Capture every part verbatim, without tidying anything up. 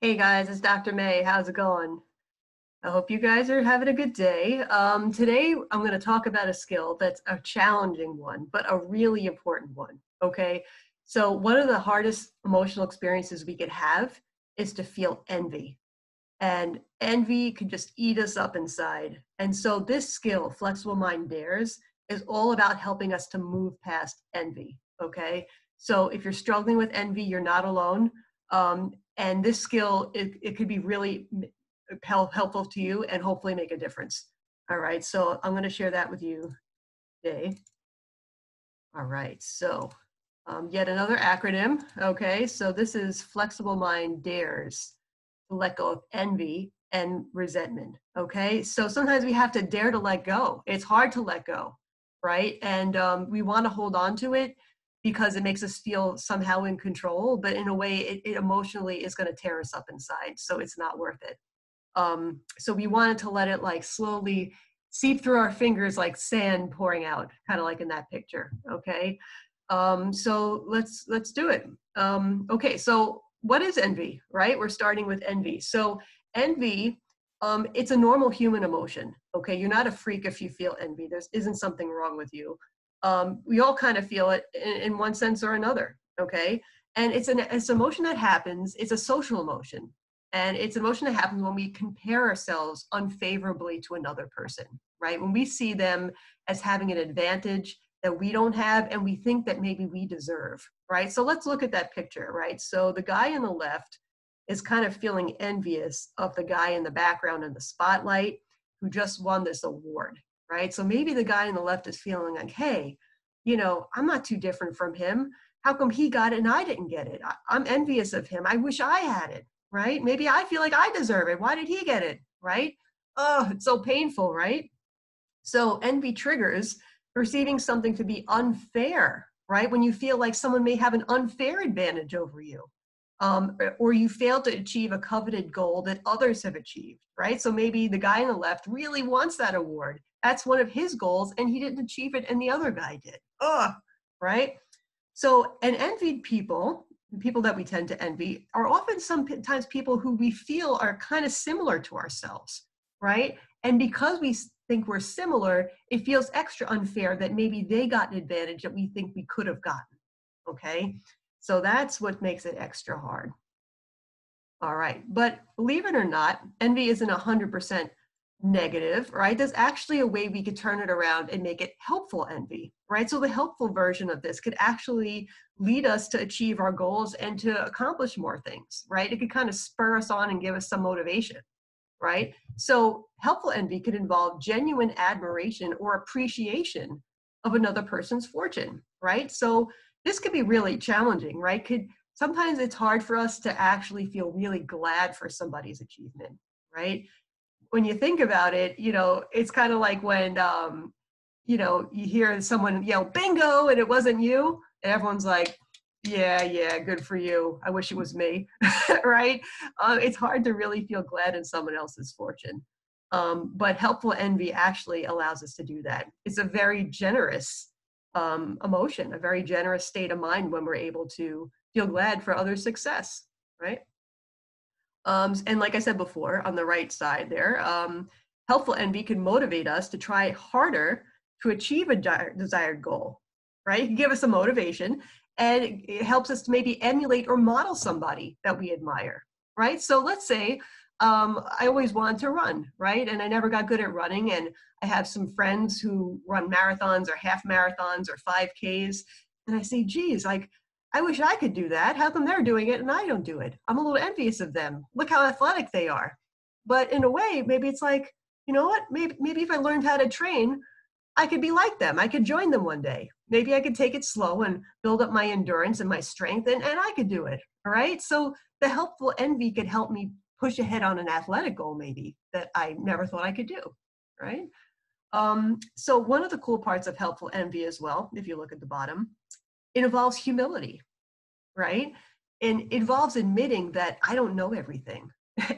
Hey guys, it's Doctor May. How's it going? I hope you guys are having a good day. Um, today, I'm going to talk about a skill that's a challenging one, but a really important one, okay? So one of the hardest emotional experiences we could have is to feel envy. And envy can just eat us up inside. And so this skill, Flexible Mind DARES, is all about helping us to move past envy, okay? So if you're struggling with envy, you're not alone. Um, and this skill, it, it could be really help, helpful to you and hopefully make a difference. All right, so I'm gonna share that with you today. All right, so um, yet another acronym, okay? So this is Flexible Mind DARES, to let go of envy and resentment, okay? So sometimes we have to dare to let go. It's hard to let go, right? And um, we wanna hold on to it because it makes us feel somehow in control, but in a way it, it emotionally is going to tear us up inside. So it's not worth it. Um, so we wanted to let it like slowly seep through our fingers like sand pouring out, kind of like in that picture. Okay. Um, so let's, let's do it. Um, okay. So what is envy, right? We're starting with envy. So envy, um, it's a normal human emotion. Okay. You're not a freak if you feel envy. There isn't something wrong with you. Um, we all kind of feel it in, in one sense or another, okay? And it's an it's an emotion that happens, it's a social emotion, and it's an emotion that happens when we compare ourselves unfavorably to another person, right? When we see them as having an advantage that we don't have and we think that maybe we deserve, right? So let's look at that picture, right? So the guy on the left is kind of feeling envious of the guy in the background in the spotlight who just won this award, right? So maybe the guy on the left is feeling like, hey, you know, I'm not too different from him. How come he got it and I didn't get it? I, I'm envious of him. I wish I had it, right? Maybe I feel like I deserve it. Why did he get it, right? Oh, it's so painful, right? So envy triggers perceiving something to be unfair, right? When you feel like someone may have an unfair advantage over you, um, or you fail to achieve a coveted goal that others have achieved, right? So maybe the guy on the left really wants that award. That's one of his goals, and he didn't achieve it, and the other guy did. Ugh, right? So, and envied people, people that we tend to envy, are often sometimes people who we feel are kind of similar to ourselves, right? And because we think we're similar, it feels extra unfair that maybe they got an advantage that we think we could have gotten, okay? So that's what makes it extra hard. All right, but believe it or not, envy isn't one hundred percent negative, right? There's actually a way we could turn it around and make it helpful envy, right? So the helpful version of this could actually lead us to achieve our goals and to accomplish more things, right? It could kind of spur us on and give us some motivation, right? So helpful envy could involve genuine admiration or appreciation of another person's fortune, right? So this could be really challenging, right? Could sometimes it's hard for us to actually feel really glad for somebody's achievement, right? When you think about it, you know, it's kind of like when, um, you know, you hear someone yell, bingo, and it wasn't you. And everyone's like, yeah, yeah, good for you. I wish it was me, right? Uh, it's hard to really feel glad in someone else's fortune. Um, but helpful envy actually allows us to do that. It's a very generous um, emotion, a very generous state of mind when we're able to feel glad for others' success, right? Um, and like I said before, on the right side there, um, helpful envy can motivate us to try harder to achieve a de- desired goal, right? It can give us some motivation, and it, it helps us to maybe emulate or model somebody that we admire, right? So let's say um, I always wanted to run, right? And I never got good at running, and I have some friends who run marathons or half marathons or five Ks, and I say, geez, like, I wish I could do that. How come they're doing it and I don't do it? I'm a little envious of them. Look how athletic they are. But in a way, maybe it's like, you know what? Maybe, maybe if I learned how to train, I could be like them. I could join them one day. Maybe I could take it slow and build up my endurance and my strength, and, and I could do it, all right? So the helpful envy could help me push ahead on an athletic goal maybe that I never thought I could do, right? Um, so one of the cool parts of helpful envy as well, if you look at the bottom, it involves humility, right? And it involves admitting that I don't know everything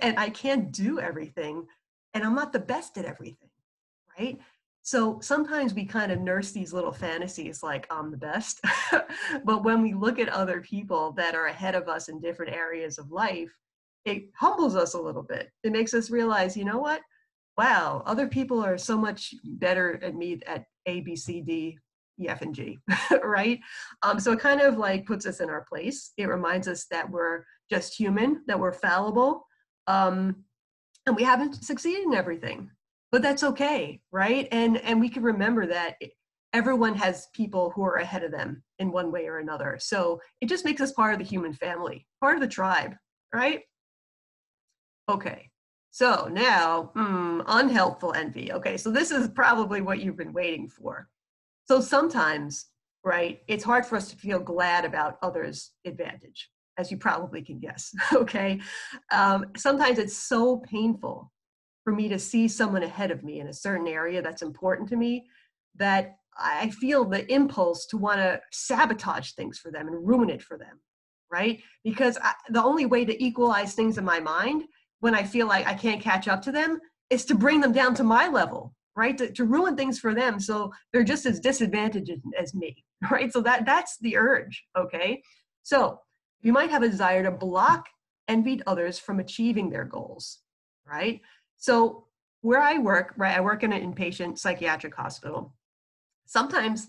and I can't do everything and I'm not the best at everything, right? So sometimes we kind of nurse these little fantasies like I'm the best, but when we look at other people that are ahead of us in different areas of life, it humbles us a little bit. It makes us realize, you know what? Wow, other people are so much better at me at A, B, C, D, E, F, and G, right? Um, so it kind of like puts us in our place. It reminds us that we're just human, that we're fallible, um, and we haven't succeeded in everything, but that's okay, right? And, and we can remember that everyone has people who are ahead of them in one way or another. So it just makes us part of the human family, part of the tribe, right? Okay, so now, mm, unhelpful envy. Okay, so this is probably what you've been waiting for. So sometimes, right, it's hard for us to feel glad about others' advantage, as you probably can guess, okay? Um, sometimes it's so painful for me to see someone ahead of me in a certain area that's important to me that I feel the impulse to want to sabotage things for them and ruin it for them, right? Because I, the only way to equalize things in my mind when I feel like I can't catch up to them is to bring them down to my level, right? To, to ruin things for them so they're just as disadvantaged as me, right? So that, that's the urge, okay? So you might have a desire to block envied others from achieving their goals, right? So where I work, right, I work in an inpatient psychiatric hospital. Sometimes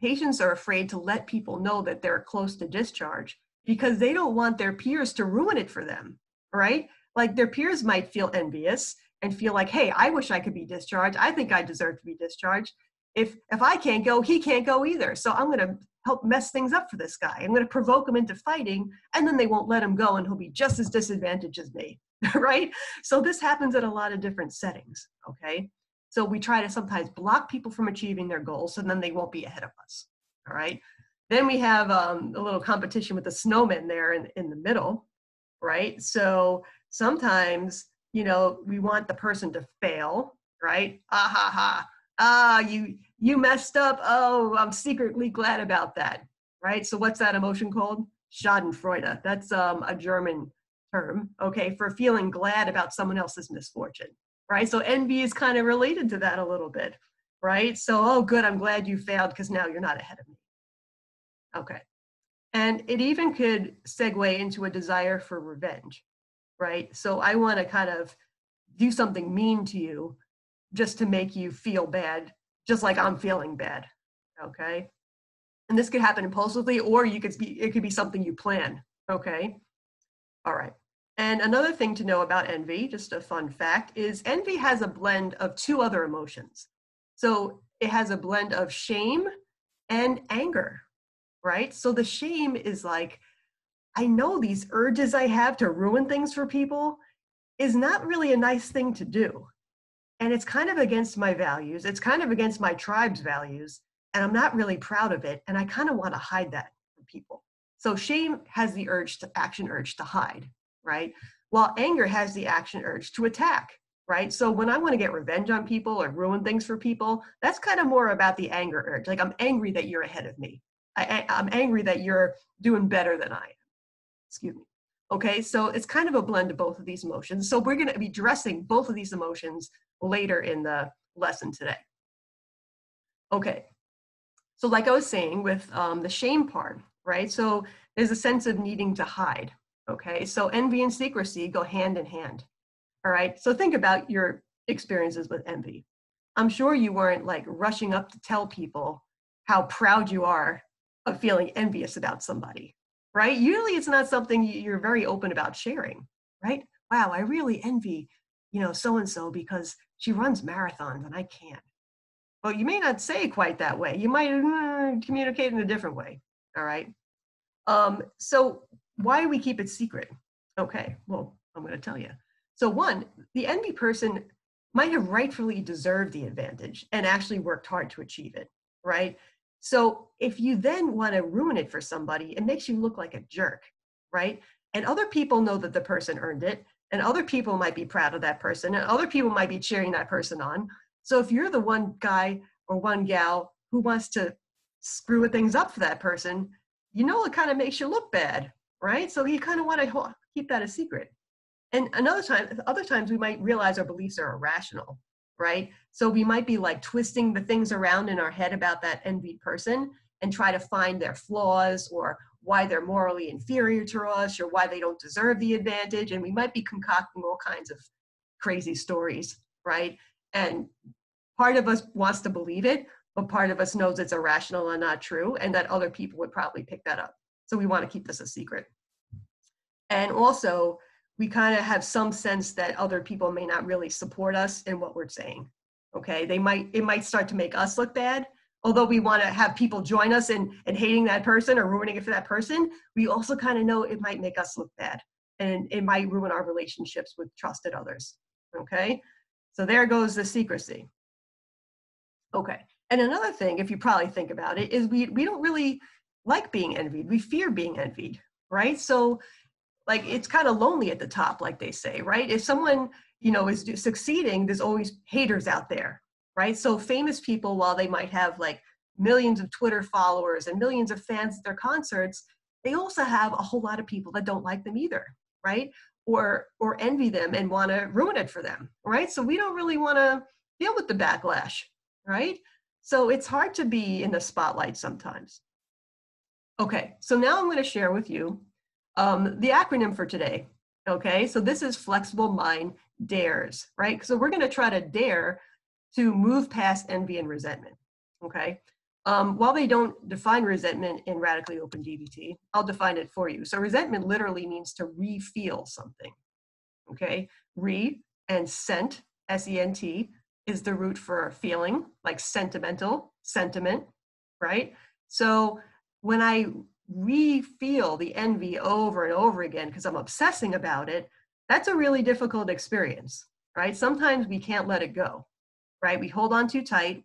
patients are afraid to let people know that they're close to discharge because they don't want their peers to ruin it for them, right? Like their peers might feel envious and feel like, hey, I wish I could be discharged. I think I deserve to be discharged. If, if I can't go, he can't go either. So I'm going to help mess things up for this guy. I'm going to provoke him into fighting, and then they won't let him go, and he'll be just as disadvantaged as me, right? So this happens in a lot of different settings, okay? So we try to sometimes block people from achieving their goals, and then they won't be ahead of us, all right? Then we have um, a little competition with the snowman there in, in the middle, right? So sometimes, you know, we want the person to fail, right? Ah, ha, ha. Ah, you, you messed up. Oh, I'm secretly glad about that, right? So what's that emotion called? Schadenfreude. That's um, a German term, okay, for feeling glad about someone else's misfortune, right? So envy is kind of related to that a little bit, right? So, oh, good, I'm glad you failed because now you're not ahead of me. Okay. And it even could segue into a desire for revenge, right? So I want to kind of do something mean to you just to make you feel bad, just like I'm feeling bad, okay? And this could happen impulsively, or you could be, it could be something you plan, okay? All right. And another thing to know about envy, just a fun fact, is envy has a blend of two other emotions. So it has a blend of shame and anger, right? So the shame is like, I know these urges I have to ruin things for people is not really a nice thing to do. And it's kind of against my values. It's kind of against my tribe's values. And I'm not really proud of it. And I kind of want to hide that from people. So shame has the urge to action urge to hide, right? While anger has the action urge to attack, right? So when I want to get revenge on people or ruin things for people, that's kind of more about the anger urge. Like I'm angry that you're ahead of me. I, I'm angry that you're doing better than I am. Excuse me. Okay, so it's kind of a blend of both of these emotions. So we're going to be addressing both of these emotions later in the lesson today. Okay, so like I was saying with um, the shame part, right? So there's a sense of needing to hide, okay? So envy and secrecy go hand in hand, all right? So think about your experiences with envy. I'm sure you weren't like rushing up to tell people how proud you are of feeling envious about somebody, right? Usually it's not something you're very open about sharing, right? Wow, I really envy, you know, so-and-so because she runs marathons and I can't. Well, you may not say quite that way. You might mm, communicate in a different way. All right. Um, so why do we keep it secret? Okay, well, I'm going to tell you. So one, the envy person might have rightfully deserved the advantage and actually worked hard to achieve it, right? So if you then want to ruin it for somebody, it makes you look like a jerk, right? And other people know that the person earned it, and other people might be proud of that person, and other people might be cheering that person on. So if you're the one guy or one gal who wants to screw things up for that person, you know, it kind of makes you look bad, right? So you kind of want to keep that a secret. And another time, other times we might realize our beliefs are irrational, right? So we might be like twisting the things around in our head about that envied person and try to find their flaws or why they're morally inferior to us or why they don't deserve the advantage. And we might be concocting all kinds of crazy stories, right? And part of us wants to believe it, but part of us knows it's irrational and not true, and that other people would probably pick that up. So we want to keep this a secret. And also, we kind of have some sense that other people may not really support us in what we're saying. Okay, they might, it might start to make us look bad. Although we want to have people join us in, in hating that person or ruining it for that person, we also kind of know it might make us look bad and it might ruin our relationships with trusted others, okay? So there goes the secrecy. Okay, and another thing, if you probably think about it, is we, we don't really like being envied. We fear being envied, right? So like, it's kind of lonely at the top, like they say, right? If someone, you know, is succeeding, there's always haters out there. Right? So famous people, while they might have like millions of Twitter followers and millions of fans at their concerts, they also have a whole lot of people that don't like them either, right? Or, or envy them and want to ruin it for them, right? So we don't really want to deal with the backlash, right? So it's hard to be in the spotlight sometimes. Okay, so now I'm going to share with you um, the acronym for today, okay? So this is Flexible Mind DARES, right? So we're going to try to dare to move past envy and resentment, okay? Um, while they don't define resentment in Radically Open D B T, I'll define it for you. So resentment literally means to re-feel something, okay? Re and sent, S E N T, is the root for feeling, like sentimental, sentiment, right? So when I re-feel the envy over and over again because I'm obsessing about it, that's a really difficult experience, right? Sometimes we can't let it go. Right? We hold on too tight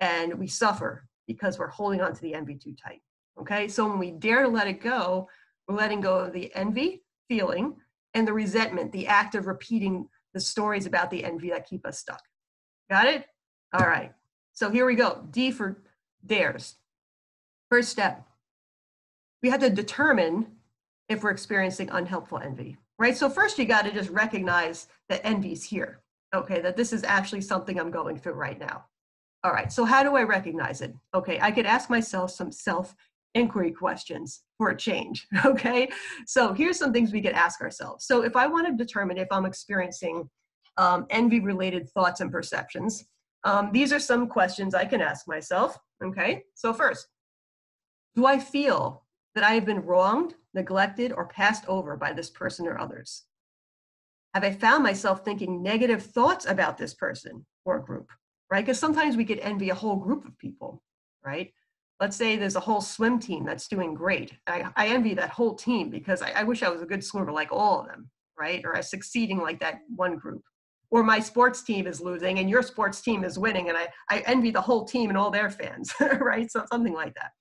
and we suffer because we're holding on to the envy too tight. Okay. So when we dare to let it go, we're letting go of the envy feeling and the resentment, the act of repeating the stories about the envy that keep us stuck. Got it? All right. So here we go. D for dares. First step, we have to determine if we're experiencing unhelpful envy, right? So first you got to just recognize that envy's here. Okay, that this is actually something I'm going through right now. All right, so how do I recognize it? Okay, I could ask myself some self-inquiry questions for a change, okay? So here's some things we could ask ourselves. So if I want to determine if I'm experiencing um, envy-related thoughts and perceptions, um, these are some questions I can ask myself, okay? So first, do I feel that I have been wronged, neglected, or passed over by this person or others? Have I found myself thinking negative thoughts about this person or group, right? Because sometimes we could envy a whole group of people, right? Let's say there's a whole swim team that's doing great. I, I envy that whole team because I, I wish I was a good swimmer like all of them, right? Or I'm succeeding like that one group. Or my sports team is losing and your sports team is winning and I, I envy the whole team and all their fans, right? So something like that.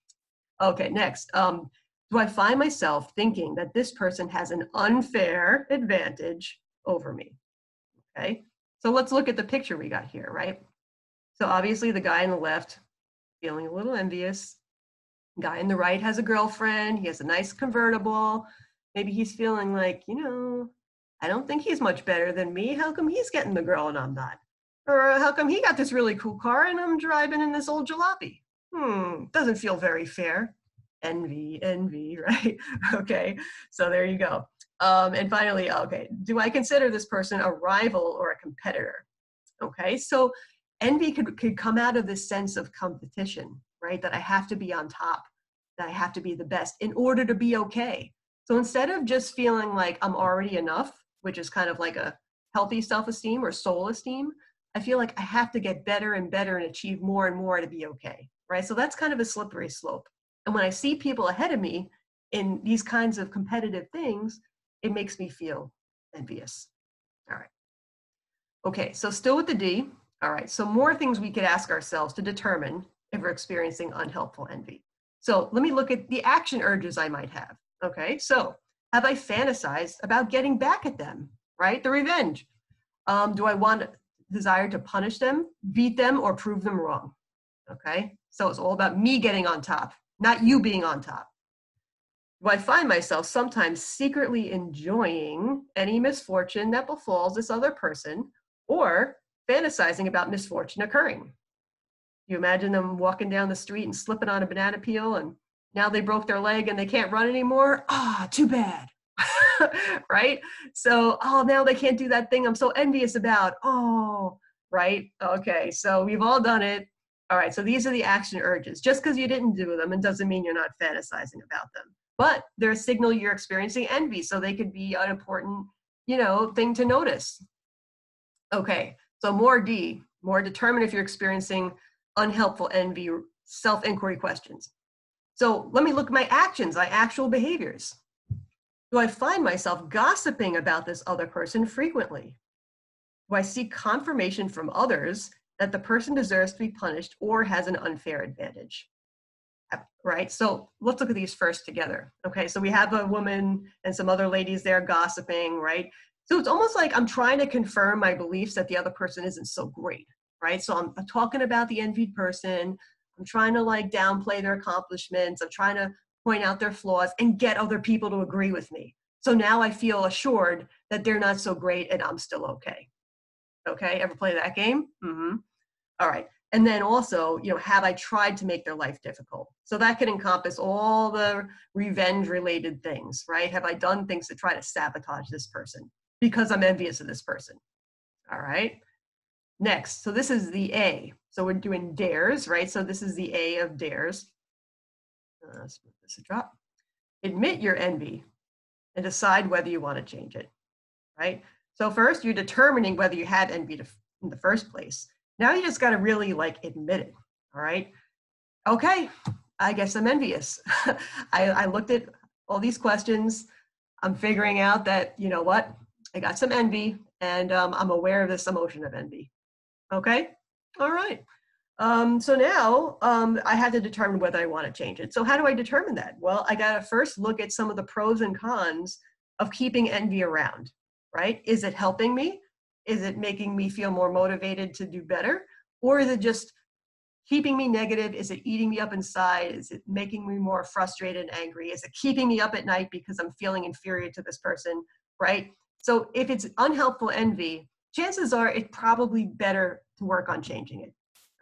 Okay, next. Um, do I find myself thinking that this person has an unfair advantage over me, okay? So let's look at the picture we got here, right? So obviously the guy on the left, feeling a little envious. Guy on the right has a girlfriend, he has a nice convertible. Maybe he's feeling like, you know, I don't think he's much better than me. How come he's getting the girl and I'm not? Or how come he got this really cool car and I'm driving in this old jalopy? Hmm, doesn't feel very fair. Envy, envy, right? Okay, so there you go. Um, and finally, okay, do I consider this person a rival or a competitor? Okay, so envy could, could come out of this sense of competition, right? That I have to be on top, that I have to be the best in order to be okay. So instead of just feeling like I'm already enough, which is kind of like a healthy self-esteem or soul esteem, I feel like I have to get better and better and achieve more and more to be okay, right? So that's kind of a slippery slope. And when I see people ahead of me in these kinds of competitive things, it makes me feel envious. All right. Okay, so still with the D. All right, so more things we could ask ourselves to determine if we're experiencing unhelpful envy. So let me look at the action urges I might have. Okay, so have I fantasized about getting back at them, right? The revenge. Um, do I want a desire to punish them, beat them, or prove them wrong? Okay, so it's all about me getting on top, not you being on top. Do I find myself sometimes secretly enjoying any misfortune that befalls this other person or fantasizing about misfortune occurring? You imagine them walking down the street and slipping on a banana peel and Now they broke their leg and they can't run anymore. Ah, too bad. Right? So, oh, now they can't do that thing I'm so envious about. Oh, right? Okay, so we've all done it. All right, so these are the action urges. Just because you didn't do them, it doesn't mean you're not fantasizing about them. But they're a signal you're experiencing envy, so they could be an important, you know, thing to notice. Okay, so more D, more determine if you're experiencing unhelpful envy, self-inquiry questions. So let me look at my actions, my actual behaviors. Do I find myself gossiping about this other person frequently? Do I seek confirmation from others that the person deserves to be punished or has an unfair advantage? Right, so let's look at these first together. Okay, so we have a woman and some other ladies there gossiping, right? So it's almost like I'm trying to confirm my beliefs that the other person isn't so great, right? So I'm talking about the envied person. I'm trying to like downplay their accomplishments. I'm trying to point out their flaws and get other people to agree with me. So now I feel assured that they're not so great and I'm still okay. Okay, ever play that game? Mm-hmm. All right. And then also, you know, have I tried to make their life difficult? So that could encompass all the revenge-related things, right? Have I done things to try to sabotage this person because I'm envious of this person? All right. Next, so this is the A. So we're doing dares, right? So this is the A of dares. Uh, let's move this a drop. Admit your envy and decide whether you want to change it, right? So first, you're determining whether you had envy to, in the first place. Now you just got to really like admit it, all right? Okay, I guess I'm envious. I, I looked at all these questions. I'm figuring out that, you know what? I got some envy and um, I'm aware of this emotion of envy. Okay, all right. Um, so now um, I had to determine whether I want to change it. So how do I determine that? Well, I got to first look at some of the pros and cons of keeping envy around, right? Is it helping me? Is it making me feel more motivated to do better? Or is it just keeping me negative? Is it eating me up inside? Is it making me more frustrated and angry? Is it keeping me up at night because I'm feeling inferior to this person, right? So if it's unhelpful envy, chances are it's probably better to work on changing it,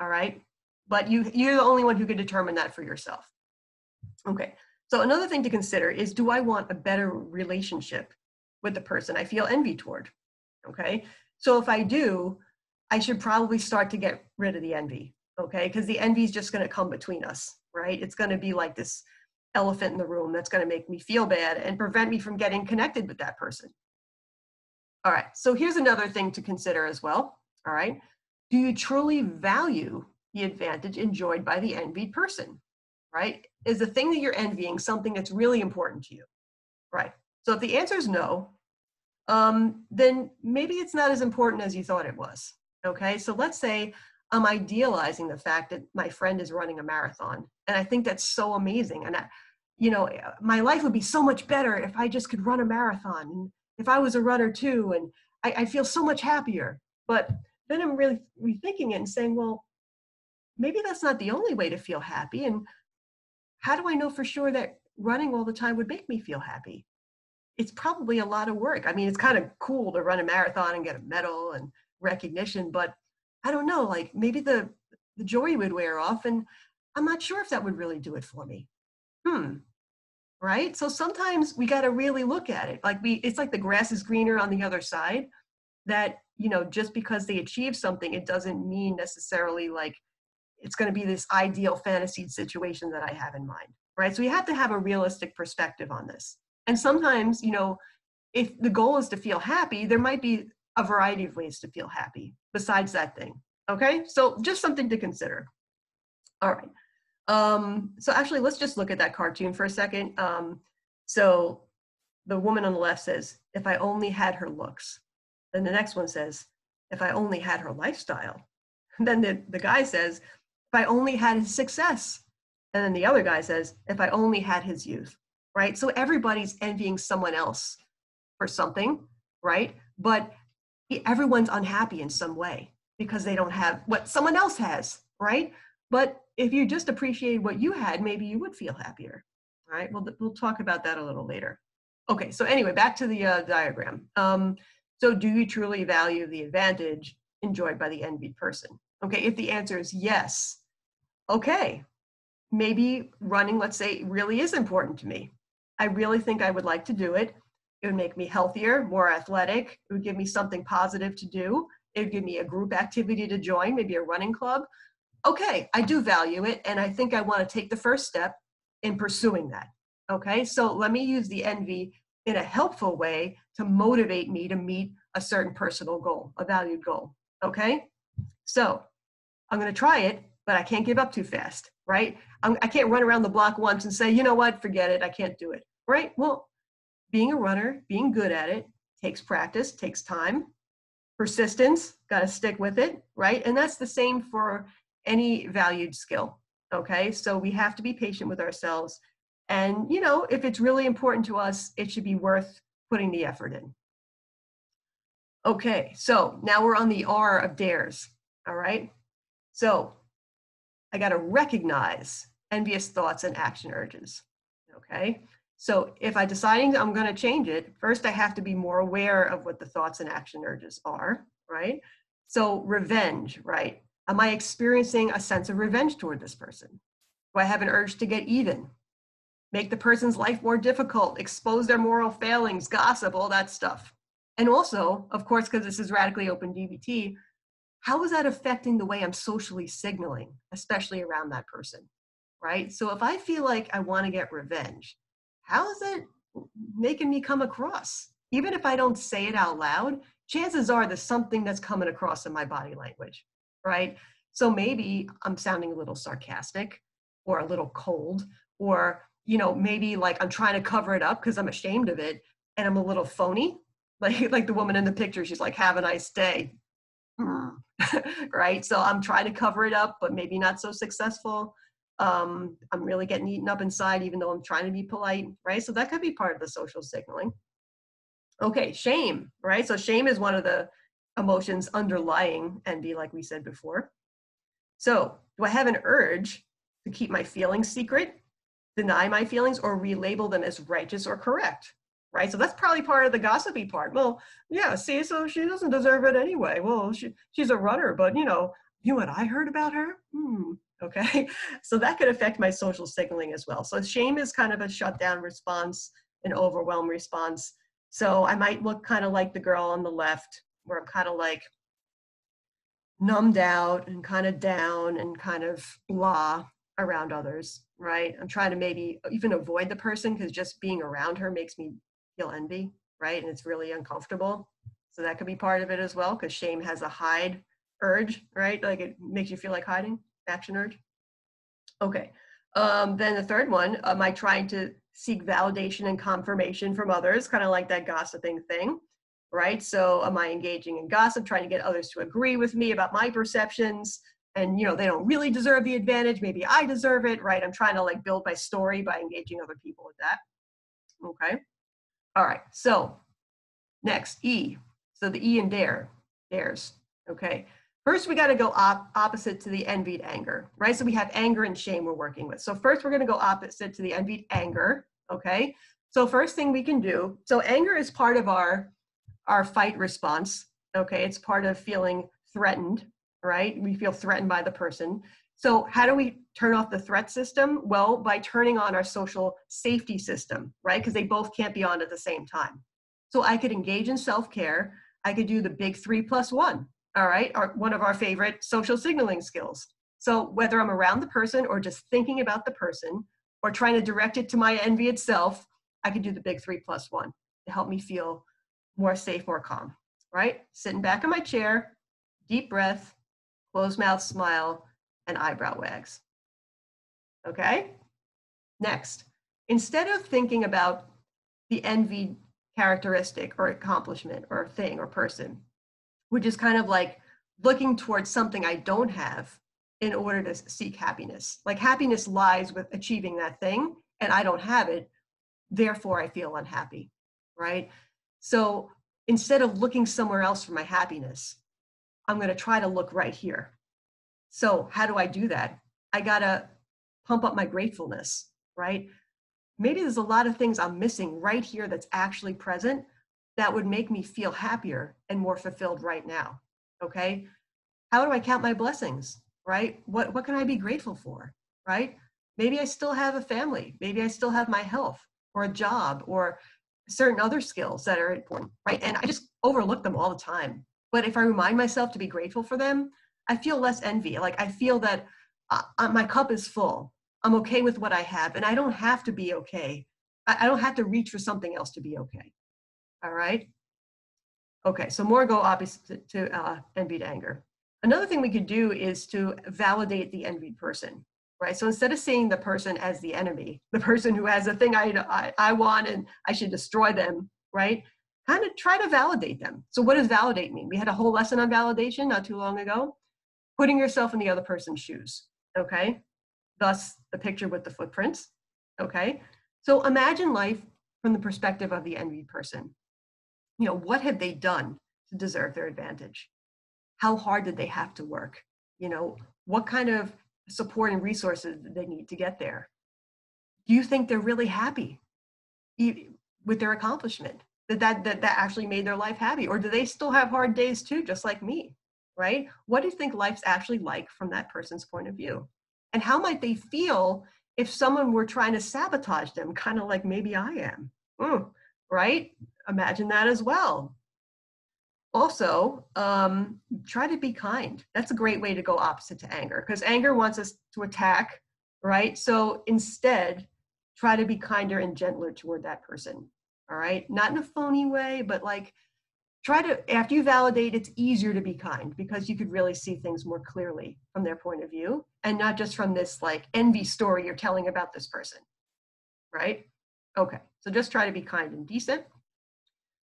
all right? But you, you're the only one who can determine that for yourself. Okay, so another thing to consider is, do I want a better relationship with the person I feel envy toward, okay? So if I do, I should probably start to get rid of the envy, okay? Because the envy is just going to come between us, right? It's going to be like this elephant in the room that's going to make me feel bad and prevent me from getting connected with that person. All right, so here's another thing to consider as well, all right? Do you truly value the advantage enjoyed by the envied person, right? Is the thing that you're envying something that's really important to you, right? So if the answer is no, Um, then maybe it's not as important as you thought it was, okay? So let's say I'm idealizing the fact that my friend is running a marathon, and I think that's so amazing. And, I, you know, my life would be so much better if I just could run a marathon, and if I was a runner too, and I, I feel so much happier. But then I'm really rethinking it and saying, well, maybe that's not the only way to feel happy, and how do I know for sure that running all the time would make me feel happy? It's probably a lot of work. I mean, it's kind of cool to run a marathon and get a medal and recognition, but I don't know, like maybe the, the joy would wear off and I'm not sure if that would really do it for me. Hmm, right? So sometimes we got to really look at it. Like we, it's like the grass is greener on the other side, that, you know, just because they achieve something, it doesn't mean necessarily like it's going to be this ideal fantasy situation that I have in mind, right? So we have to have a realistic perspective on this. And sometimes, you know, if the goal is to feel happy, there might be a variety of ways to feel happy besides that thing, okay? So just something to consider. All right. Um, so actually, let's just look at that cartoon for a second. Um, so the woman on the left says, if I only had her looks. Then the next one says, if I only had her lifestyle. And then the, the guy says, if I only had his success. And then the other guy says, if I only had his youth. Right? So everybody's envying someone else for something, right? But everyone's unhappy in some way because they don't have what someone else has, right? But if you just appreciated what you had, maybe you would feel happier, right? We'll, we'll talk about that a little later. Okay, so anyway, back to the uh, diagram. Um, so do you truly value the advantage enjoyed by the envied person? Okay, if the answer is yes, okay, maybe running, let's say, really is important to me. I really think I would like to do it. It would make me healthier, more athletic. It would give me something positive to do. It would give me a group activity to join, maybe a running club. Okay, I do value it, and I think I want to take the first step in pursuing that. Okay, so let me use the envy in a helpful way to motivate me to meet a certain personal goal, a valued goal. Okay, so I'm going to try it, but I can't give up too fast, right? I'm, I can't run around the block once and say, you know what, forget it, I can't do it, right? Well, being a runner, being good at it takes practice, takes time, persistence, got to stick with it, right? And that's the same for any valued skill, okay? So we have to be patient with ourselves. And, you know, if it's really important to us, it should be worth putting the effort in. Okay, so now we're on the R of dares, all right? So I got to recognize envious thoughts and action urges, okay? So if I'm deciding I'm going to change it, first I have to be more aware of what the thoughts and action urges are, right? So revenge, right? Am I experiencing a sense of revenge toward this person? Do I have an urge to get even? Make the person's life more difficult, expose their moral failings, gossip, all that stuff. And also, of course, because this is radically open D B T, how is that affecting the way I'm socially signaling, especially around that person, right? So if I feel like I want to get revenge, how is it making me come across? Even if I don't say it out loud, chances are there's something that's coming across in my body language, right? So maybe I'm sounding a little sarcastic or a little cold, or, you know, maybe like I'm trying to cover it up because I'm ashamed of it and I'm a little phony. Like, like the woman in the picture, she's like, have a nice day, mm. Right? So I'm trying to cover it up, but maybe not so successful. Um, I'm really getting eaten up inside, even though I'm trying to be polite, right? So that could be part of the social signaling. Okay, shame, right? So shame is one of the emotions underlying envy, like we said before. So do I have an urge to keep my feelings secret, deny my feelings, or relabel them as righteous or correct, right? So that's probably part of the gossipy part. Well, yeah, see, so she doesn't deserve it anyway. Well, she, she's a runner, but you know, you know what I heard about her? Hmm. Okay, so that could affect my social signaling as well. So shame is kind of a shutdown response, an overwhelm response. So I might look kind of like the girl on the left, where I'm kind of like numbed out and kind of down and kind of blah around others, right? I'm trying to maybe even avoid the person because just being around her makes me feel envy, right? And it's really uncomfortable. So that could be part of it as well, because shame has a hide urge, right? Like it makes you feel like hiding. Action urge. Okay, um, then the third one, am I trying to seek validation and confirmation from others? Kind of like that gossiping thing, right? So am I engaging in gossip, trying to get others to agree with me about my perceptions? And, you know, they don't really deserve the advantage. Maybe I deserve it, right? I'm trying to like build my story by engaging other people with that. Okay. All right. So next, E. So the E in dare, dares. Okay. First, we got to go op opposite to the envied anger, right? So we have anger and shame we're working with. So first, we're going to go opposite to the envied anger, okay? So first thing we can do, so anger is part of our, our fight response, okay? It's part of feeling threatened, right? We feel threatened by the person. So how do we turn off the threat system? Well, by turning on our social safety system, right? Because they both can't be on at the same time. So I could engage in self-care. I could do the big three plus one. All right, our, one of our favorite social signaling skills. So whether I'm around the person or just thinking about the person or trying to direct it to my envy itself, I could do the big three plus one to help me feel more safe, more calm, right? Sitting back in my chair, deep breath, closed mouth smile, and eyebrow wags. Okay, next, instead of thinking about the envied characteristic or accomplishment or thing or person, which is kind of like looking towards something I don't have in order to seek happiness. Like happiness lies with achieving that thing and I don't have it, therefore I feel unhappy, right? So instead of looking somewhere else for my happiness, I'm gonna try to look right here. So how do I do that? I gotta pump up my gratefulness, right? Maybe there's a lot of things I'm missing right here that's actually present that would make me feel happier and more fulfilled right now, okay? How do I count my blessings, right? What, what can I be grateful for, right? Maybe I still have a family. Maybe I still have my health or a job or certain other skills that are important, right? And I just overlook them all the time. But if I remind myself to be grateful for them, I feel less envy. Like I feel that uh, my cup is full. I'm okay with what I have, and I don't have to be okay. I, I don't have to reach for something else to be okay. All right. Okay. So more go opposite to uh, envy to anger. Another thing we could do is to validate the envied person, right? So instead of seeing the person as the enemy, the person who has the thing I, I, I want and I should destroy them, right? Kind of try to validate them. So what does validate mean? We had a whole lesson on validation not too long ago, putting yourself in the other person's shoes, okay? Thus the picture with the footprints, okay? So imagine life from the perspective of the envied person. You know, what have they done to deserve their advantage? How hard did they have to work? You know, what kind of support and resources did they need to get there? Do you think they're really happy with their accomplishment? That that, that that actually made their life happy? Or do they still have hard days too, just like me, right? What do you think life's actually like from that person's point of view? And how might they feel if someone were trying to sabotage them, kind of like maybe I am, mm, right? Imagine that as well. Also, um, try to be kind. That's a great way to go opposite to anger, because anger wants us to attack, right? So instead, try to be kinder and gentler toward that person, all right? Not in a phony way, but like try to, after you validate, it's easier to be kind because you could really see things more clearly from their point of view and not just from this like envy story you're telling about this person, right? Okay, so just try to be kind and decent.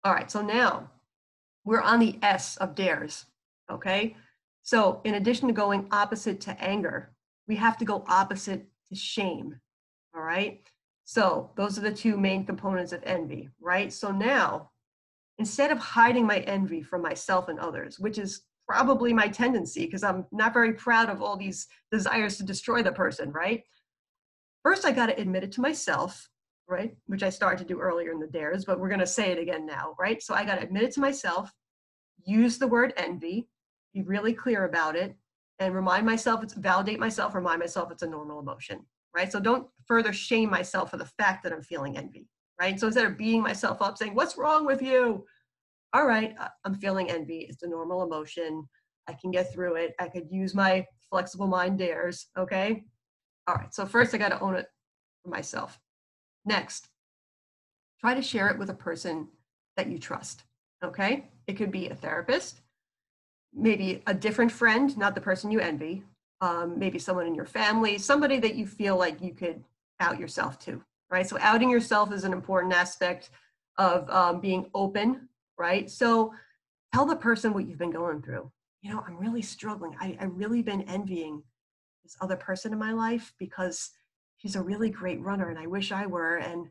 All right, so now, we're on the S of dares, okay? So in addition to going opposite to anger, we have to go opposite to shame, all right? So those are the two main components of envy, right? So now, instead of hiding my envy from myself and others, which is probably my tendency because I'm not very proud of all these desires to destroy the person, right? First, I gotta admit it to myself, right? Which I started to do earlier in the dares, but we're going to say it again now, right? So I got to admit it to myself, use the word envy, be really clear about it, and remind myself, it's validate myself, remind myself it's a normal emotion, right? So don't further shame myself for the fact that I'm feeling envy, right? So instead of beating myself up saying, what's wrong with you? All right, I'm feeling envy. It's a normal emotion. I can get through it. I could use my flexible mind dares, okay? All right, so first I got to own it for myself. Next, try to share it with a person that you trust, okay? It could be a therapist, maybe a different friend, not the person you envy, um, maybe someone in your family, somebody that you feel like you could out yourself to, right? So outing yourself is an important aspect of um, being open, right? So tell the person what you've been going through. You know, I'm really struggling. I, I've really been envying this other person in my life because she's a really great runner and I wish I were. And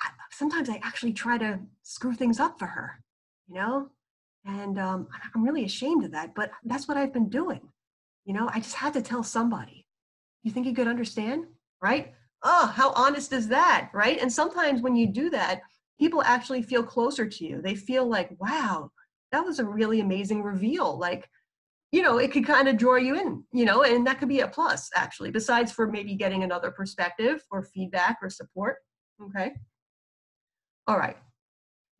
I, sometimes I actually try to screw things up for her, you know? And um, I'm really ashamed of that, but that's what I've been doing. You know, I just had to tell somebody. You think you could understand, right? Oh, how honest is that, right? And sometimes when you do that, people actually feel closer to you. They feel like, wow, that was a really amazing reveal. Like, you know, it could kind of draw you in, you know, and that could be a plus actually, besides for maybe getting another perspective or feedback or support, okay? All right,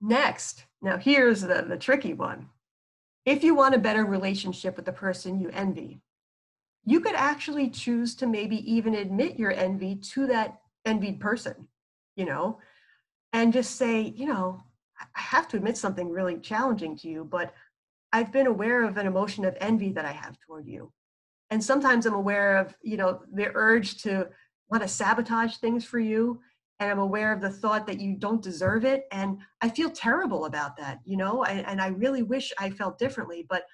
next, now here's the, the tricky one. If you want a better relationship with the person you envy, you could actually choose to maybe even admit your envy to that envied person, you know, and just say, you know, I have to admit something really challenging to you, but I've been aware of an emotion of envy that I have toward you. And sometimes I'm aware of, you know, the urge to want to sabotage things for you. And I'm aware of the thought that you don't deserve it. And I feel terrible about that, you know, I, and I really wish I felt differently, but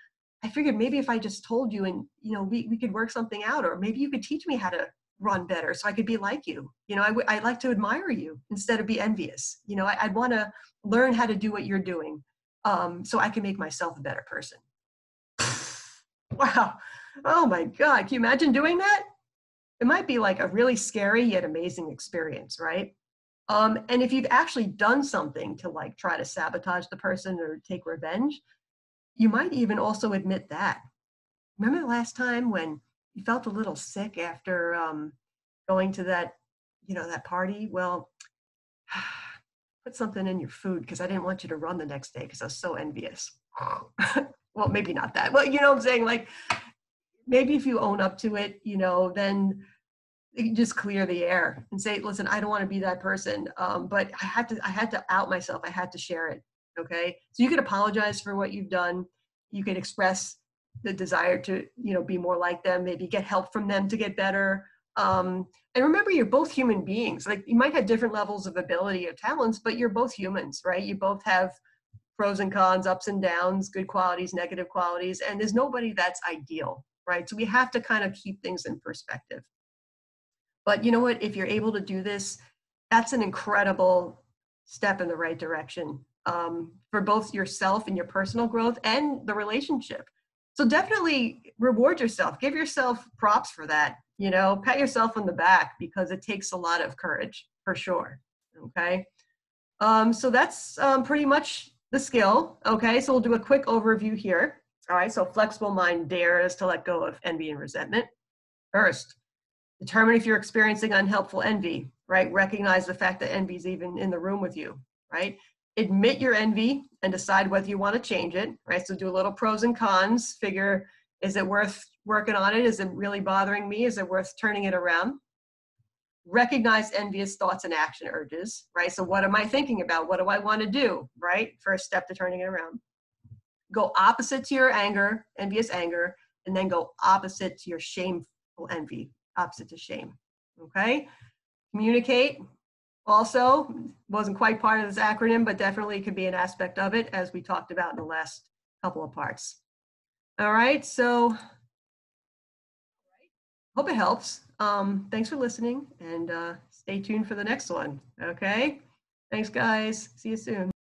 I figured maybe if I just told you and, you know, we, we could work something out, or maybe you could teach me how to run better so I could be like you. You know, I w- I'd like to admire you instead of be envious. You know, I, I'd want to learn how to do what you're doing. Um, so I can make myself a better person. Wow. Oh my God. Can you imagine doing that? It might be like a really scary yet amazing experience, right? Um, and if you've actually done something to like try to sabotage the person or take revenge, you might even also admit that. Remember the last time when you felt a little sick after um, going to that, you know, that party, well, put something in your food because I didn't want you to run the next day because I was so envious. Well, maybe not that. Well, you know what I'm saying? Like, maybe if you own up to it, you know, then you can just clear the air and say, listen, I don't want to be that person. Um, but I had to, I had to out myself. I had to share it. Okay. So you can apologize for what you've done. You can express the desire to, you know, be more like them, maybe get help from them to get better. Um, and remember, you're both human beings. Like, you might have different levels of ability or talents, but you're both humans, right? You both have pros and cons, ups and downs, good qualities, negative qualities, and there's nobody that's ideal, right? So we have to kind of keep things in perspective. But you know what? If you're able to do this, that's an incredible step in the right direction um, for both yourself and your personal growth and the relationship. So definitely reward yourself. Give yourself props for that. You know, pat yourself on the back, because it takes a lot of courage, for sure. Okay. Um, so that's um, pretty much the skill. Okay. So we'll do a quick overview here. All right. So flexible mind dares to let go of envy and resentment. First, determine if you're experiencing unhelpful envy, right? Recognize the fact that envy is even in the room with you, right? Admit your envy and decide whether you want to change it, right? So do a little pros and cons, figure, is it worth working on it? Is it really bothering me? Is it worth turning it around? Recognize envious thoughts and action urges, right? So what am I thinking about? What do I want to do, right? First step to turning it around. Go opposite to your anger, envious anger, and then go opposite to your shameful envy, opposite to shame, okay? Communicate also, wasn't quite part of this acronym, but definitely could be an aspect of it, as we talked about in the last couple of parts. All right, so hope it helps. Um, thanks for listening, and uh, stay tuned for the next one. Okay, thanks guys. See you soon.